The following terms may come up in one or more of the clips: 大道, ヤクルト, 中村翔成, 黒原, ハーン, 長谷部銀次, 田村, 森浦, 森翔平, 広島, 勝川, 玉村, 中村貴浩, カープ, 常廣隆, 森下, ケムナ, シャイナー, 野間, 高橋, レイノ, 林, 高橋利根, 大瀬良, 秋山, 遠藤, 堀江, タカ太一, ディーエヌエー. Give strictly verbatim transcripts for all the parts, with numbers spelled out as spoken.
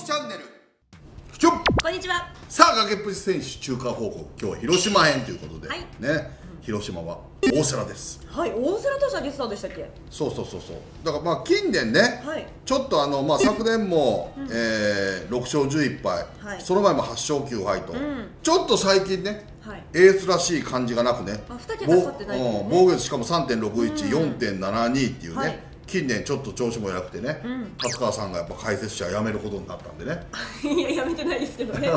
きチャンネル。こんにちは。さあ、崖っぷち選手中華報告、今日は広島編ということで、はい、ね、広島は大瀬良です。はい、大瀬良投手はゲストでしたっけ？そうそうそうそう。だからまあ近年ね、はい、ちょっとあのまあ昨年も、うん、えー、ろくしょうじゅういっぱい、はい、その前もはっしょうきゅうはいと、うん、ちょっと最近ね、はい、エースらしい感じがなくね、まあ、にけた勝ってないですね。防御率しかも さんてんろくいち、よんてんななに っていうね。はい、近年ちょっと調子も良くてね、うん、勝川さんがやっぱ解説者辞めることになったんでね。いや、辞めてないですけどね。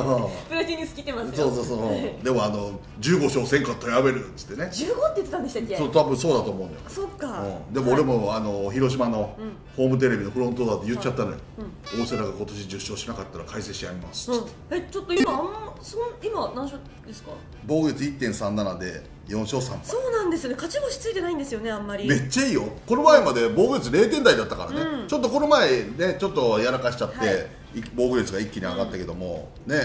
プラチニス来てますよ。そうそうそう。でもあのじゅうごしょうせんかったら辞めるっつってね。じゅうごって言ってたんでしたっけ？そう、多分そうだと思うんだよ。そっか。でも俺もあの広島のホームテレビのフロントだって言っちゃったのよ。大瀬良が今年じゅっしょうしなかったら解説者辞めますっつって。え、ちょっと今あんまそん今何勝ですか？防御率 いってんさんなな で。よんしょうさんぱい。そうなんですね。勝ち星ついてないんですよね、あんまり。めっちゃいいよ。この前まで防御率れいてんだいだったからね、うん、ちょっとこの前ね、ちょっとやらかしちゃって、はい、防御率が一気に上がったけども、うん、ね、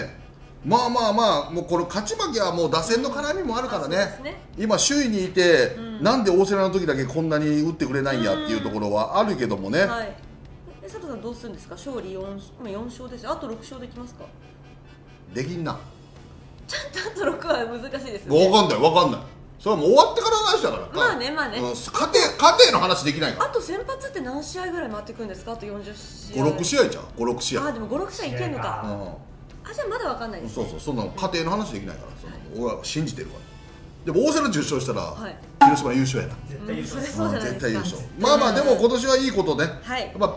まあまあまあ、もうこの勝ち負けはもう打線の絡みもあるからね、ね、今、首位にいて、うん、なんで大瀬良の時だけこんなに打ってくれないんやっていうところはあるけどもね。うん、はい、え、佐藤さん、どうするんですか、勝利 よんしょうです、あとろくしょうできますか？できんな。ちょっとあとろくは難しいですね。わかんないわかんない、それはもう終わってからの話だから。まあね、まあね、勝て勝ての話できないから。あと先発って何試合ぐらい回ってくるんですか？あとよんじゅうしあい、ごろくしあいじゃん。ごろくしあい、あ、でもごろくしあいいけんのか。あ、じゃあまだわかんないです。そうそう、そんな家庭の話できないから、俺は信じてるから。でも大瀬良じゅっしょうしたら広島優勝やな。絶対優勝、絶対優勝。まあまあ、でも今年はいいことね。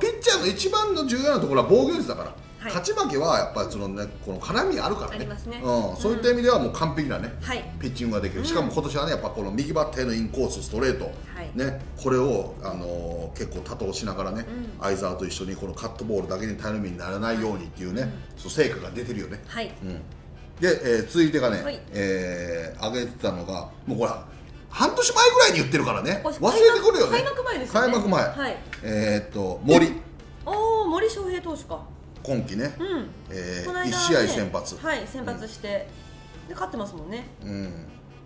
ピッチャーの一番の重要なところは防御率だから、勝ち負けはやっぱりそのね、この絡みあるからね。そういった意味ではもう完璧なね、ピッチングができる。しかも今年はね、やっぱこの右バッターのインコースストレートね、これをあの結構多投しながらね、相澤と一緒にこのカットボールだけに頼みにならないようにっていうね、成果が出てるよね。で、続いてがね、挙げてたのが、もうほら半年前ぐらいに言ってるからね、忘れてくるよね。開幕前ですね。開幕前。えっと森。おお、森翔平投手か。今季ね、いちしあい先発、はい、先発して、で勝ってますもんね。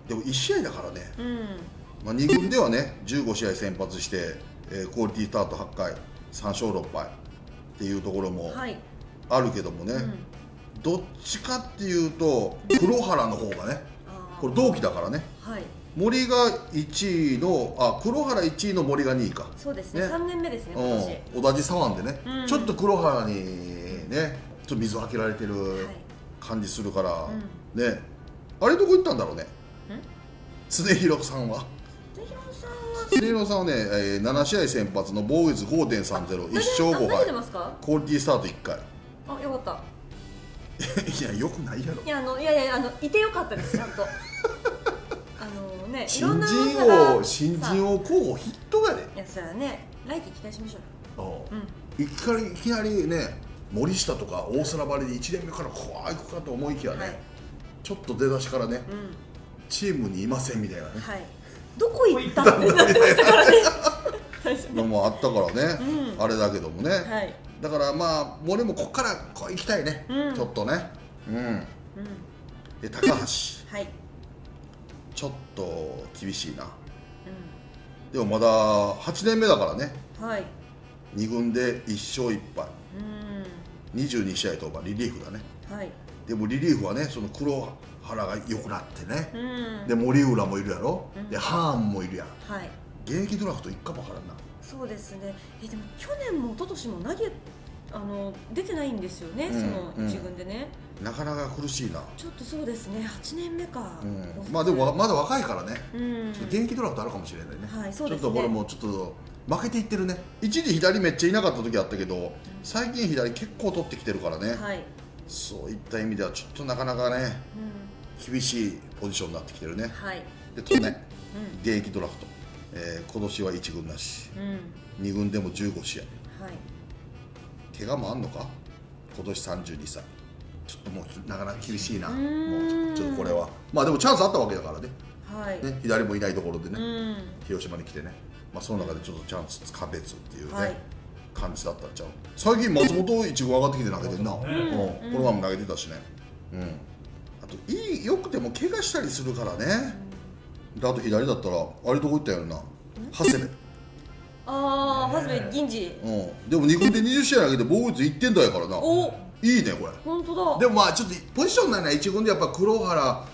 でもいちしあいだからね、にぐんではね、じゅうごしあい先発して、クオリティスタートはちかい、さんしょうろっぱいっていうところもあるけどもね、どっちかっていうと、黒原の方がね、これ、同期だからね、森がいちいの、あ、黒原いちいの森がにいか、そうですね、さんねんめですね、今年、同じ左腕でね、ちょっと黒原に。ね、ちょっと水をあけられてる感じするから、はい、うん、ね、あれどこ行ったんだろうね。常廣さんは常廣さんはね、えー、ななしあい先発の防御率 ごてんさんぜろ、いちしょうごはい、クオリティスタートいっかい。あ、よかった。いや、よくないやろ。いや、あの、いやいや、あの、いてよかったです、ちゃんと。あのね、新人王、新人王候補筆頭やで。いや、それはね、来季期待しましょう。うん、いきなりいきなりね、森下とか大瀬良ばりでいちねんめからこういくかと思いきやね、はい、ちょっと出だしからね、うん、チームにいませんみたいなね、はい、どこ行ったってなってましたからね。もあったからね、うん、あれだけどもね、はい、だからまあ、俺もここからこう行きたいね、うん、ちょっとね、うん、うん、で高橋、はい、ちょっと厳しいな、うん、でもまだはちねんめだからね、はい、にぐんでいっしょういっぱい。にじゅうにしあい登板、リリーフだね、はい、でもリリーフはね、その黒原が良くなってね、うん、で森浦もいるやろ、うん、でハーンもいるやん、はい、現役ドラフトいっかも分からんな。そうですね、えでも去年も一昨年も投げあの出てないんですよね、うん、そのいちぐんでね、うん、なかなか苦しいな。ちょっとそうですね、はちねんめか、うん、まあでもまだ若いからね、うん、ちょっと現役ドラフトあるかもしれないね、はい、そうですね、ちょっとこれもちょっと負けていってるね。一時左めっちゃいなかった時あったけど、最近左結構取ってきてるからね、はい、そういった意味ではちょっとなかなかね、うん、厳しいポジションになってきてるね、はい、で去年、うん、現役ドラフト、えー、今年はいちぐんなし、うん、にぐんでもじゅうごしあい、はい、怪我もあんのか、今年さんじゅうにさい、ちょっともうなかなか厳しいな、もうちょっとこれはまあでもチャンスあったわけだからね、はい、ね、左もいないところでね、うん、広島に来てね、まあその中でちょっとチャンスつかべつっていうね、はい、感じだったんちゃう。最近松本いちぐん上がってきて投げてんな、この前も投げてたしね、うん、あといいよくても怪我したりするからね、うん、であと左だったらあれどこ行ったやろな、長谷部。ああ、長谷部銀次、うん、でもにぐんでにじゅうしあい投げて防御率いってんだいやからな、いちいいねこれ。本当だ。でもまあちょっとポジションないな、一軍でやっぱ黒原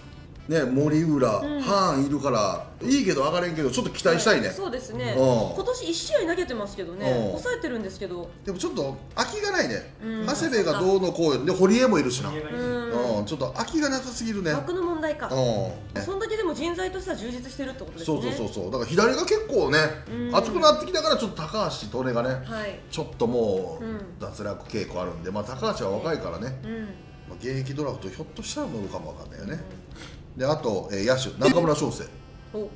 ね、森浦、うん、ハーンいるからいいけど上がれんけど、ちょっと期待したいね、はい、そうですね、うん、今年いち試合投げてますけどね、うん、抑えてるんですけど、でもちょっと空きがないね、うん、長谷部がどうのこうで、堀江もいるしな、うんうん、ちょっと空きがなさすぎるね、枠の問題か、うん、そんだけでも人材としては充実してるってことですね、そうそうそうそう、だから左が結構ね、うん、熱くなってきたから、ちょっと高橋と俺がね、はい、ちょっともう脱落傾向あるんで、まあ、高橋は若いからね、うん、まあ、現役ドラフト、ひょっとしたら乗るかもわかんないよね。うん、であと、えー、野手中村翔成を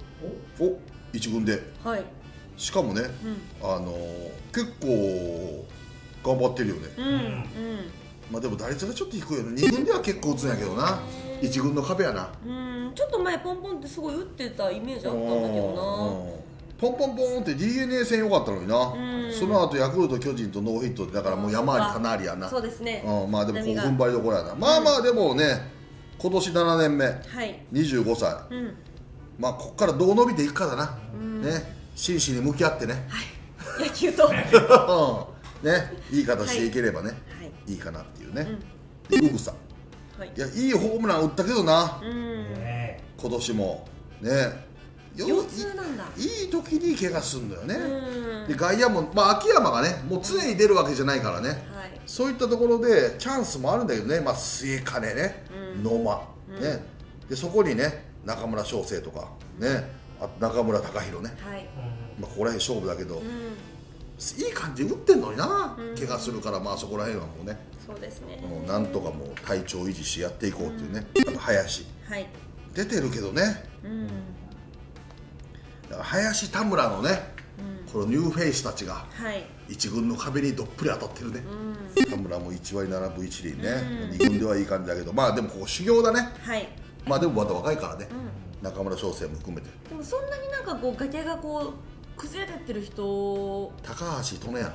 一軍で、はい、しかもね、うん、あのー、結構頑張ってるよね、うんうん、まあでも打率がちょっと低いよね、に軍では結構打つんやけどな、いち軍の壁やな、うん、ちょっと前ポンポンってすごい打ってたイメージあったんだけどな、ポンポンポンって ディーエヌエー 戦良かったのにな、その後ヤクルト、巨人とノーヒットで、だからもう山ありかなありやな、そうですね、うん、まあでもこう踏ん張りどころやな、まあまあでもね、うん、今年ななねんめ、はい、にじゅうごさい、うん、まあここからどう伸びていくかだな、うん、ね、真摯に向き合ってね、はい、野球とね、いい形でいければね、はい、いいかなっていうね、うん、でウグサ、はい、いやいいホームラン打ったけどな、うん、今年もね、腰痛なんだ、いい時に怪我するんだよね、うん、で外野も、まあ、秋山がねもう常に出るわけじゃないからね、はい、そういったところでチャンスもあるんだけどね、まあ、末金ね、野間、うん、ね、でそこにね中村翔成とかね、あ中村貴弘ね、はい、まあ、ここら辺勝負だけど、うん、いい感じで打ってんのにな、うん、怪我するから、まあそこら辺はもうね、そうですね、もうなんとかもう体調維持してやっていこうっていうね、うん、林、はい、出てるけどね、うん、だから林田村のね、うん、このニューフェイスたちが、はい、一軍の壁にどっぷり当たってるね、うん、田村もいち割並ぶ一輪ね、うん、に軍ではいい感じだけど、まあでもここ修行だね、はい、まあでもまだ若いからね、うん、中村翔成も含めて、でもそんなになんかこう崖がこう崩れてってる人、高橋利根やな、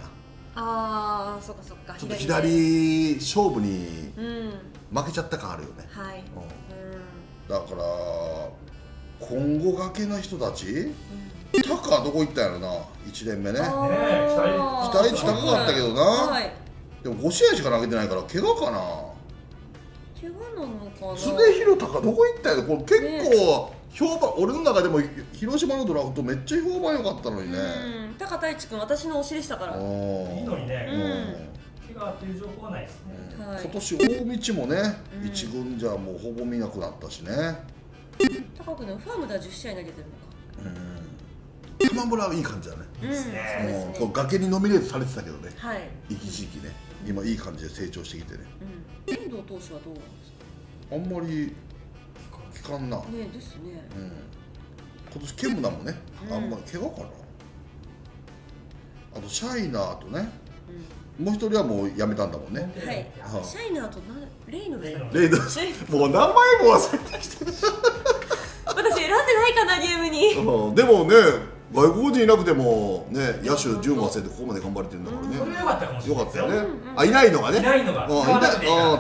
あー、そっかそっか、ちょっと左勝負に負けちゃった感あるよね、はい、だから今後崖の人たち、うん、タカはどこ行ったんやろな、いちねんめね、期待値高かったけどな、はい、でもご試合しか投げてないから怪我かな、怪我なのかな、常廣隆どこ行ったんやろ、これ結構評判、ね、俺の中でも広島のドラフトめっちゃ評判良かったのにね、タカ太一君私の推しでしたから、いいのにね、うん、怪我っていう情報はないですね、はい、今年大道もね、うん、一軍じゃもうほぼ見なくなったしね、タカ君でもファームではじゅっ試合投げてるのか、うん、玉村はいい感じだね、崖にノミネートされてたけどね、一時期ね、今いい感じで成長してきてね、遠藤投手はどうなんですか、あんまり聞かんな、ねえですね、今年ケムナもね、あんまり怪我かな、あとシャイナーとね、もう一人はもうやめたんだもんね、シャイナーとレイノレイノレイノ、もう名前も忘れてきてる、私選んでないかな、ゲームに、でもね外国人いなくても、ね、野手じゅうまん制でここまで頑張れてるんだからね、それが良かったかもしれない、よかったよね、あ、いないのがね、いないのが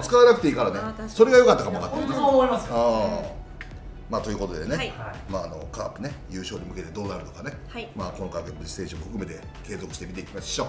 使わなくていいからね、それが良かったかも分かったね、そう思いますよ。まあということでね、まああのカープね、優勝に向けてどうなるのかね、まあこのカープ選手も含めて継続して見ていきましょう。